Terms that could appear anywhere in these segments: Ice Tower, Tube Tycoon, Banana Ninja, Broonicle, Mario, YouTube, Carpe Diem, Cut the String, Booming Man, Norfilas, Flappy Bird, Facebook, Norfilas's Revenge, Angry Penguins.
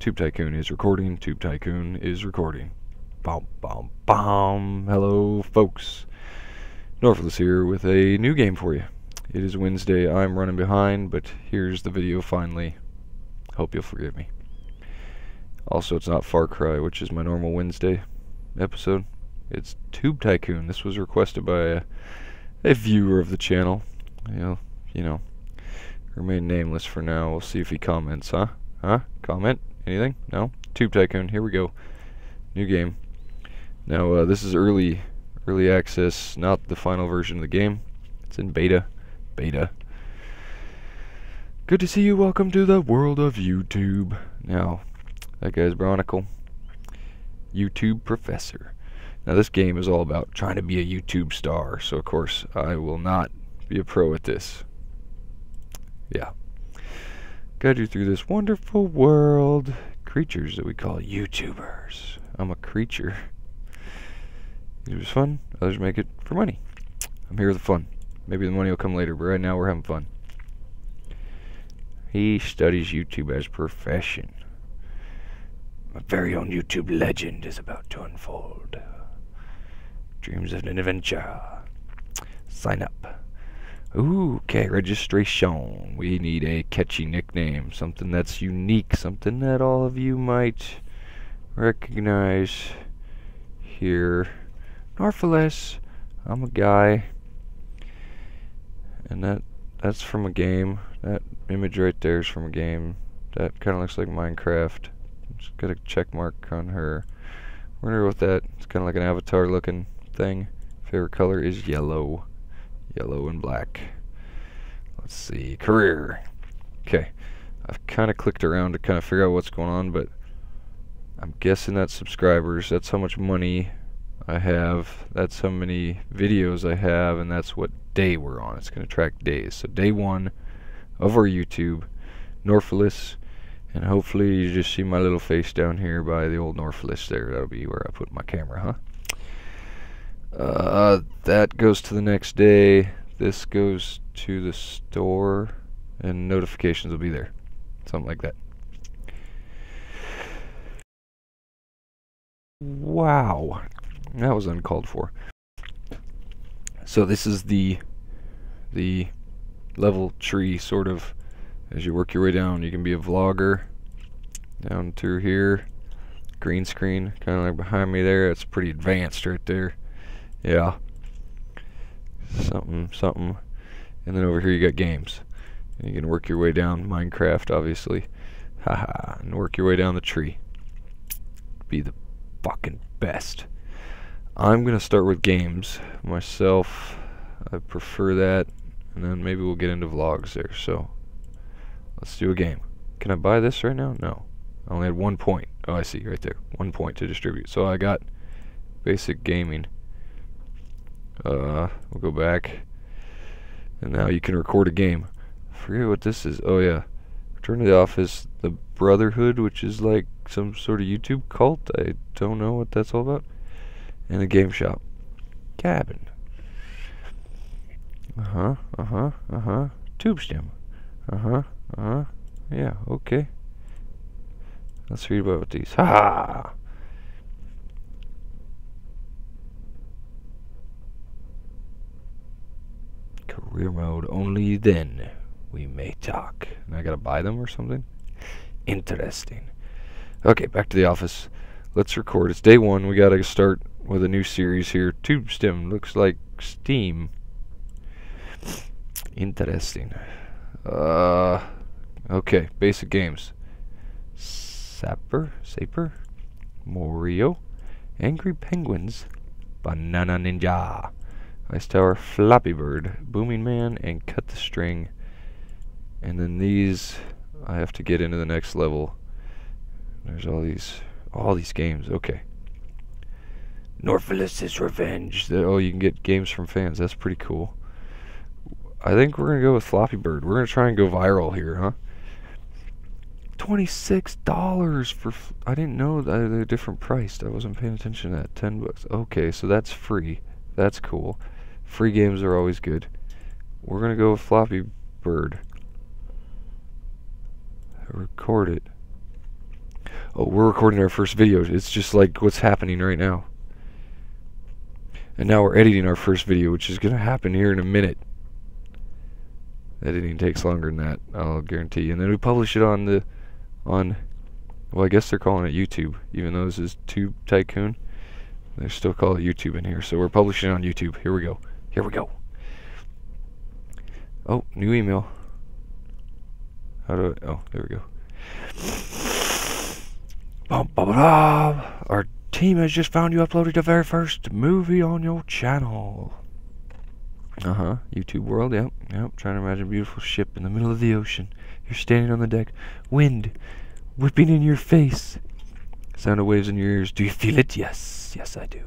Tube Tycoon is recording. Tube Tycoon is recording. Bom, bom, bom. Hello, folks. Norfilas here with a new game for you. It is Wednesday. I'm running behind, but here's the video finally. Hope you'll forgive me. Also, it's not Far Cry, which is my normal Wednesday episode. It's Tube Tycoon. This was requested by a viewer of the channel. You know, remain nameless for now. We'll see if he comments, huh? Huh? Comment? Anything? No? Tube Tycoon. Here we go. New game. Now, this is early access, not the final version of the game. It's in beta. Good to see you. Welcome to the world of YouTube. Now, that guy's Broonicle. YouTube Professor. Now, this game is all about trying to be a YouTube star, so of course, I will not be a pro at this. Yeah. Guide you through this wonderful world. Creatures that we call YouTubers. I'm a creature. It was fun. Others make it for money. I'm here with the fun. Maybe the money will come later, but right now we're having fun. He studies YouTube as a profession. My very own YouTube legend is about to unfold. Dreams of an adventure. Sign up. Ooh, okay, registration. We need a catchy nickname. Something that's unique. Something that all of you might recognize here. Norfilas. I'm a guy. And that's from a game. That image right there is from a game. That kind of looks like Minecraft. Just got a check mark on her. We're gonna go with that. It's kind of like an avatar looking thing. Favorite color is yellow. Yellow and black. Let's see. Career. Okay. I've kind of clicked around to kind of figure out what's going on, but I'm guessing that's subscribers. That's how much money I have. That's how many videos I have, and that's what day we're on. It's going to track days. So day one of our YouTube, Norfilas, and hopefully you just see my little face down here by the old Norfilas there. That'll be where I put my camera, huh? That goes to the next day. This goes to the store, and notifications will be there. Something like that. Wow. That was uncalled for. So this is the level tree, sort of. As you work your way down, you can be a vlogger. Down through here. Green screen, kind of like behind me there. It's pretty advanced right there. Yeah. Something. And then over here you got games. And you can work your way down. Minecraft, obviously. Haha. And work your way down the tree. Be the fucking best. I'm going to start with games. Myself, I prefer that. And then maybe we'll get into vlogs there. So, let's do a game. Can I buy this right now? No. I only had 1 point. Oh, I see. Right there. 1 point to distribute. So I got basic gaming. We'll go back, and now you can record a game. I forget what this is. Oh yeah, Return to the Office, the Brotherhood, which is like some sort of YouTube cult. I don't know what that's all about. And the game shop, cabin. Tube stem. Yeah. Okay. Let's read about these. Ha! Career mode, only then we may talk. And I gotta buy them or something? Interesting. Okay, back to the office. Let's record. It's day one. We gotta start with a new series here. Tube stem looks like steam. Interesting. Okay, basic games. Saper, Mario, Angry Penguins, Banana Ninja, Ice Tower, Flappy Bird, Booming Man, and Cut the String. And then these, I have to get into the next level. There's all these games. Okay. Norfilas's Revenge. Oh, you can get games from fans. That's pretty cool. I think we're gonna go with Flappy Bird. We're gonna try and go viral here, huh? $26 for. I didn't know that they're different priced. I wasn't paying attention to that. $10. Okay, so that's free. That's cool. Free games are always good. We're going to go with Flappy Bird. Record it. Oh, we're recording our first video. It's just like what's happening right now. And now we're editing our first video, which is going to happen here in a minute. Editing takes longer than that, I'll guarantee. And then we publish it on the, well, I guess they're calling it YouTube, even though this is Tube Tycoon. They still call it YouTube in here, so we're publishing on YouTube. Here we go. Here we go. Oh, new email. How do I... Oh, there we go. Bum, bum, bum. Our team has just found you uploaded the very first movie on your channel. Uh-huh. YouTube world, yep. Yep. Trying to imagine a beautiful ship in the middle of the ocean. You're standing on the deck. Wind whipping in your face. Sound of waves in your ears. Do you feel it? Yes. Yes, I do.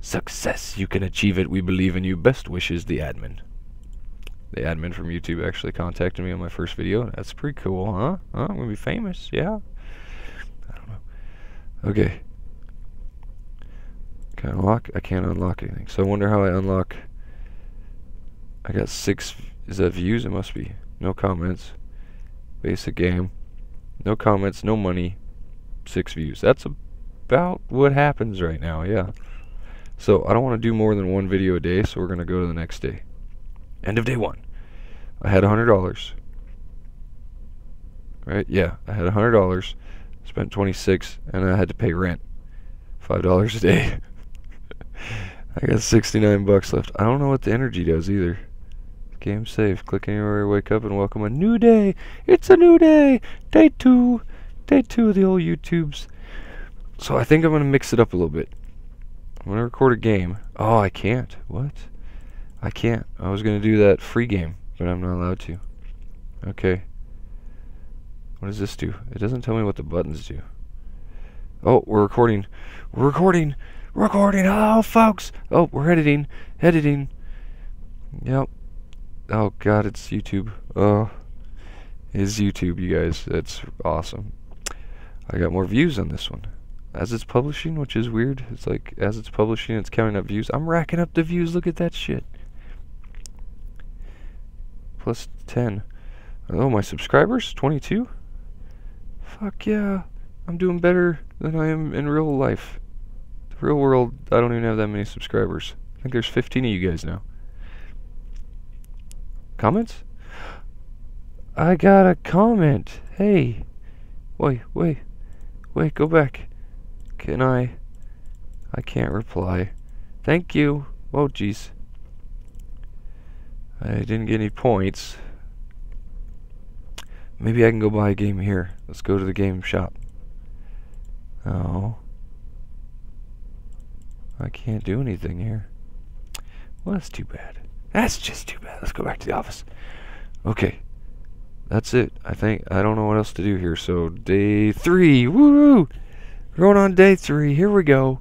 Success. You can achieve it. We believe in you. Best wishes, the admin. The admin from YouTube actually contacted me on my first video. That's pretty cool, huh? Huh? I'm going to be famous. Yeah. I don't know. Okay. Can I unlock? I can't unlock anything. So I wonder how I unlock... I got 6... Is that views? It must be. No comments. Basic game. No comments. No money. 6 views. That's about what happens right now, yeah. So I don't want to do more than one video a day, so we're going to go to the next day. End of day 1. I had $100. Right? Yeah. I had $100. Spent $26, and I had to pay rent. $5 a day. I got 69 bucks left. I don't know what the energy does either. Game save. Click anywhere, wake up, and welcome a new day. It's a new day. Day 2. Day 2 of the old YouTubes. So I think I'm going to mix it up a little bit. I'm going to record a game. Oh, I can't. What? I can't. I was going to do that free game, but I'm not allowed to. Okay. What does this do? It doesn't tell me what the buttons do. Oh, we're recording. We're recording. Recording. Oh, folks. Oh, we're editing. Editing. Yep. Oh, God, it's YouTube. Oh, it's YouTube, you guys. That's awesome. I got more views on this one. As it's publishing, which is weird. It's like, as it's publishing, it's counting up views. I'm racking up the views. Look at that shit. Plus 10. Oh, my subscribers? 22? Fuck yeah. I'm doing better than I am in real life. The real world, I don't even have that many subscribers. I think there's 15 of you guys now. Comments? I got a comment. Hey. Wait, go back. Can I can't reply. Thank you. Oh, jeez. I didn't get any points. Maybe I can go buy a game here. Let's go to the game shop. Oh. I can't do anything here. Well, that's too bad. That's just too bad. Let's go back to the office. Okay. That's it. I think. I don't know what else to do here. So, day 3. Woo-hoo! We're going on day 3. Here we go.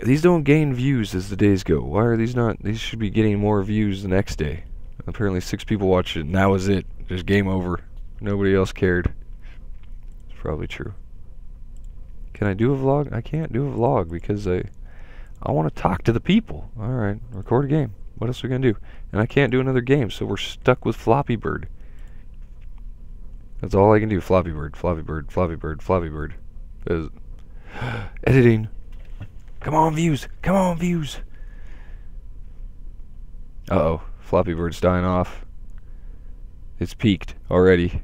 These don't gain views as the days go. Why are these not? These should be getting more views the next day. Apparently 6 people watched it, and that was it. Just game over. Nobody else cared. It's probably true. Can I do a vlog? I can't do a vlog because I want to talk to the people. Alright, record a game. What else are we going to do? And I can't do another game, so we're stuck with Flappy Bird. That's all I can do. Flappy Bird, Flappy Bird, Flappy Bird, Flappy Bird. Editing. Come on, views! Come on, views! Uh-oh. Flappy Bird's dying off. It's peaked already.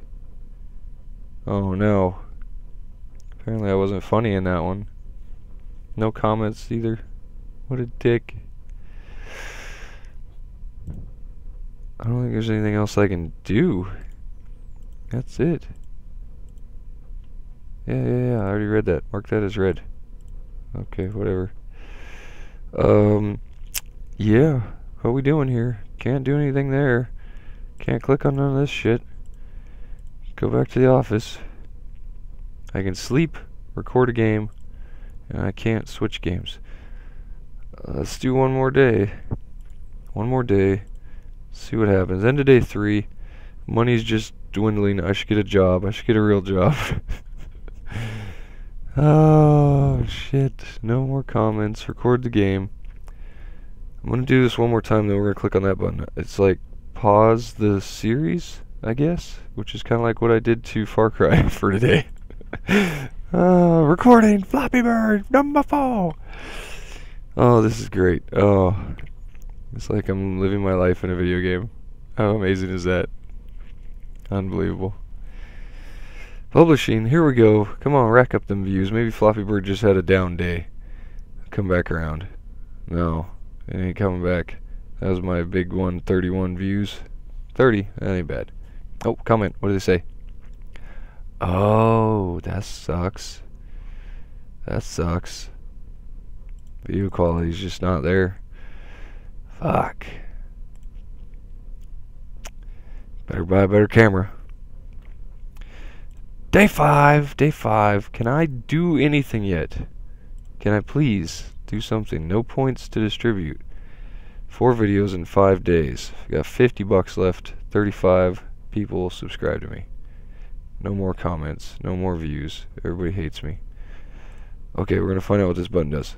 Oh, no. Apparently I wasn't funny in that one. No comments either. What a dick. I don't think there's anything else I can do. That's it. Yeah. I already read that. Mark that as read. Okay, whatever. Yeah. What are we doing here? Can't do anything there. Can't click on none of this shit. Go back to the office. I can sleep, record a game, and I can't switch games. Let's do one more day. One more day. See what happens. End of day 3. Money's just dwindling. I should get a job. I should get a real job. Oh, shit. No more comments. Record the game. I'm going to do this one more time, then we're going to click on that button. It's like pause the series. I guess, which is kind of like what I did to Far Cry for today. Recording Flappy Bird number 4. Oh, this is great. Oh, it's like I'm living my life in a video game. How amazing is that? Unbelievable. Publishing, here we go. Come on, rack up them views. Maybe Flappy Bird just had a down day. Come back around. No, it ain't coming back. That was my big one, 31 views. 30, that ain't bad. Oh, comment, what do they say? Oh, that sucks. That sucks. Video quality's just not there. Fuck. Better buy a better camera. Day 5. Can I do anything yet? Can I please do something? No points to distribute. 4 videos in 5 days. I got $50 left. 35 people subscribe to me. No more comments. No more views. Everybody hates me. Okay, we're gonna find out what this button does.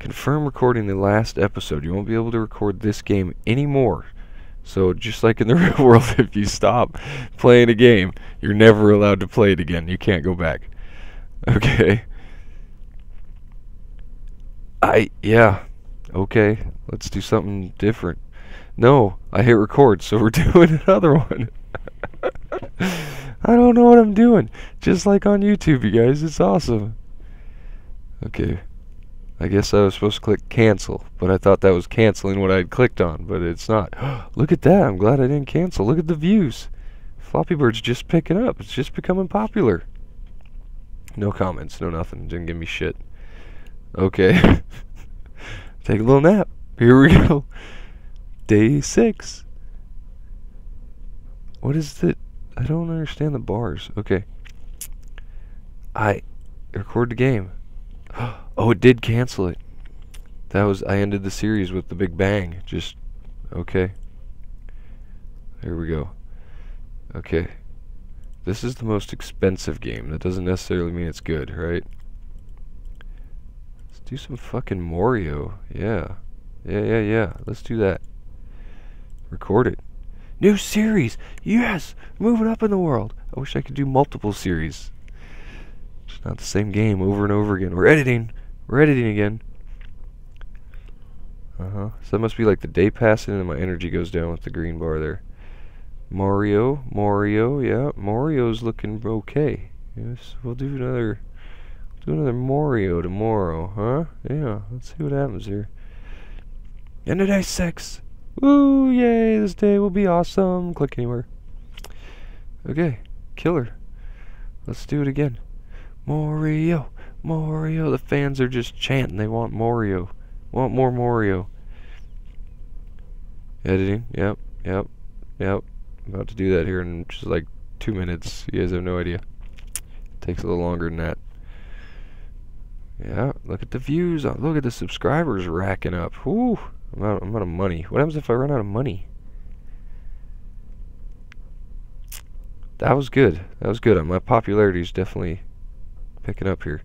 Confirm recording the last episode. You won't be able to record this game anymore. So just like in the real world, if you stop playing a game, you're never allowed to play it again. You can't go back. Okay. Okay, let's do something different. No, I hit record, so we're doing another one. I don't know what I'm doing. Just like on YouTube, you guys, it's awesome. Okay, I guess I was supposed to click cancel, but I thought that was canceling what I had clicked on, but it's not. Look at that, I'm glad I didn't cancel. Look at the views. Floppy Bird's just picking up. It's just becoming popular. No comments, no nothing. Didn't give me shit. Okay. Take a little nap. Here we go. Day 6. What is that? I don't understand the bars. Okay. I record the game. Oh, it did cancel it. That was, I ended the series with the big bang. Just, okay. Here we go. Okay. This is the most expensive game. That doesn't necessarily mean it's good, right? Do some fucking Mario. Yeah. Let's do that. Record it. New series! Yes! Moving up in the world! I wish I could do multiple series. It's not the same game over and over again. We're editing! We're editing again. So that must be like the day passing and then my energy goes down with the green bar there. Mario, yeah. Mario's looking okay. Yes, we'll do another... do another Mario tomorrow, huh? Yeah, let's see what happens here. End of day 6. Woo, yay, this day will be awesome. Click anywhere. Okay, killer. Let's do it again. Mario. The fans are just chanting. They want Mario. Want more Mario. Editing, yep. I'm about to do that here in just like 2 minutes. You guys have no idea. It takes a little longer than that. Yeah, look at the views. Look at the subscribers racking up. Whew, I'm out of money. What happens if I run out of money? That was good. That was good. My popularity is definitely picking up here.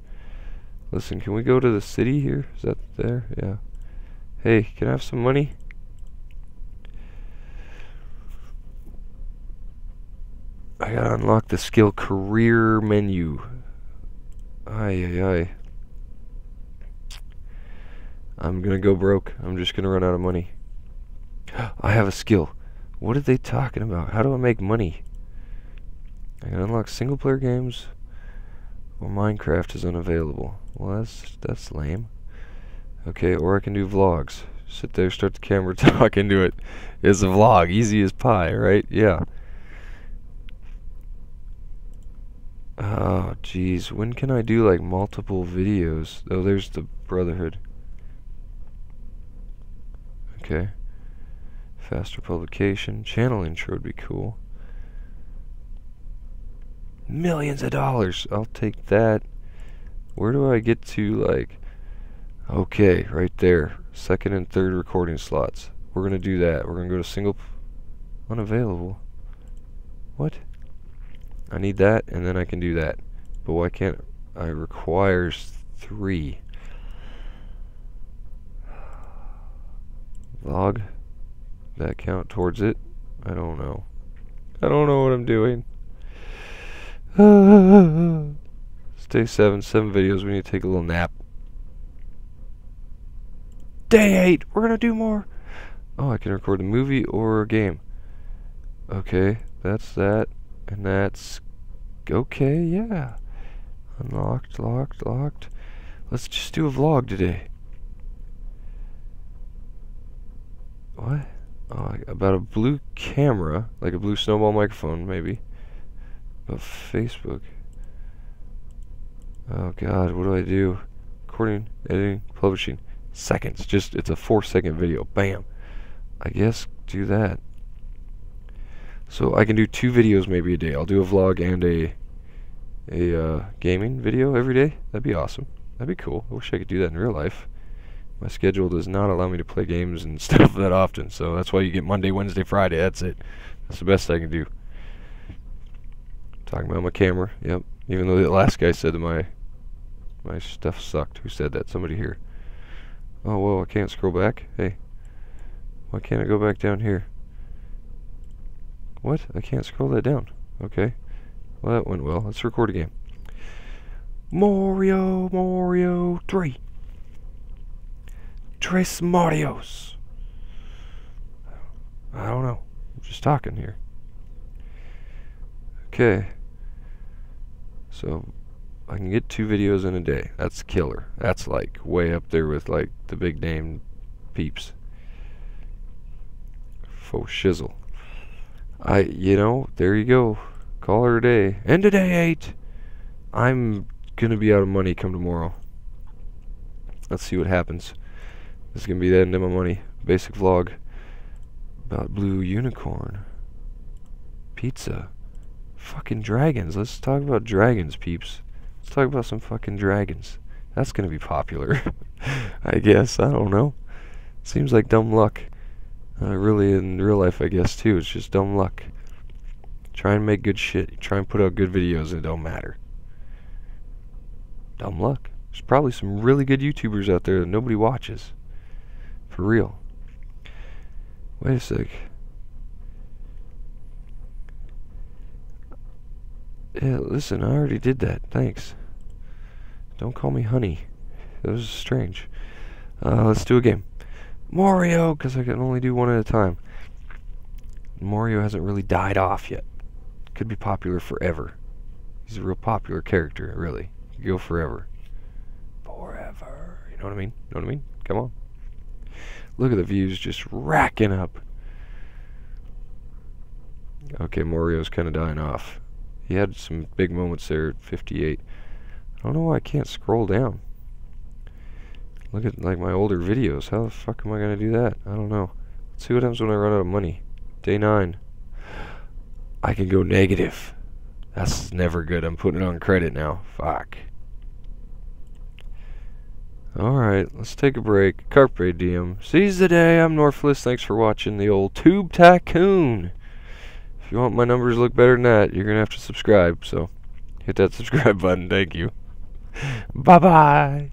Listen, can we go to the city here? Is that there? Yeah. Hey, can I have some money? I gotta unlock the skill career menu. Aye. I'm gonna go broke. I'm just gonna run out of money. I have a skill. What are they talking about? How do I make money? I can unlock single player games or Minecraft is unavailable. Well, that's lame. Okay, or I can do vlogs. Sit there, start the camera, talk into it. It's a vlog, easy as pie, right? Yeah. Oh, jeez. When can I do like multiple videos? Oh, there's the Brotherhood. Okay. Faster publication. Channel intro would be cool. Millions of dollars. I'll take that. Where do I get to, like... Okay, right there. 2nd and 3rd recording slots. We're going to do that. We're going to go to single... Unavailable. What? I need that, and then I can do that. But why can't... I requires 3... Vlog, that count towards it? I don't know. I don't know what I'm doing. It's day 7 videos. We need to take a little nap. Day 8. We're gonna do more. Oh, I can record a movie or a game. Okay, that's that, and that's okay. Yeah, unlocked, locked, locked. Let's just do a vlog today. What? Oh, about a blue camera, like a blue snowball microphone, maybe. About Facebook. Oh God, what do I do? Recording, editing, publishing. Seconds. Just it's a 4-second video. Bam. I guess do that. So I can do 2 videos maybe a day. I'll do a vlog and a gaming video every day. That'd be awesome. That'd be cool. I wish I could do that in real life. My schedule does not allow me to play games and stuff that often, so that's why you get Monday, Wednesday, Friday. That's it. That's the best I can do. Talking about my camera. Yep. Even though the last guy said that my stuff sucked. Who said that? Somebody here. Oh, whoa, I can't scroll back. Hey. Why can't I go back down here? What? I can't scroll that down. Okay. Well, that went well. Let's record a game. Mario 3. Tres Marios. I don't know. I'm just talking here. Okay. So, I can get 2 videos in a day. That's killer. That's like way up there with like the big name peeps. Faux shizzle. You know, there you go. Call her a day. End of day 8. I'm gonna be out of money come tomorrow. Let's see what happens. This is gonna be the end of my money. Basic vlog about blue unicorn pizza. Fucking dragons. Let's talk about dragons, peeps. Let's talk about some fucking dragons. That's gonna be popular. I guess. I don't know. Seems like dumb luck. Really in real life, I guess, too. It's just dumb luck. Try and make good shit. Try and put out good videos and it don't matter. Dumb luck. There's probably some really good YouTubers out there that nobody watches. For real. Wait a sec. Yeah, listen, I already did that. Thanks. Don't call me honey. That was strange. Let's do a game. Mario, because I can only do one at a time. Mario hasn't really died off yet. Could be popular forever. He's a real popular character, really. Could go forever. Forever. You know what I mean? Know what I mean? Come on. Look at the views just racking up. Okay, Mario's kind of dying off. He had some big moments there at 58. I don't know why I can't scroll down. Look at like my older videos. How the fuck am I gonna do that? I don't know. Let's see what happens when I run out of money. Day 9. I can go negative. That's never good. I'm putting it on credit now. Fuck. Alright, let's take a break. Carpe Diem. Seize the day. I'm Norfilas. Thanks for watching the old Tube Tycoon. If you want my numbers to look better than that, you're gonna have to subscribe. So hit that subscribe button. Thank you. Bye bye.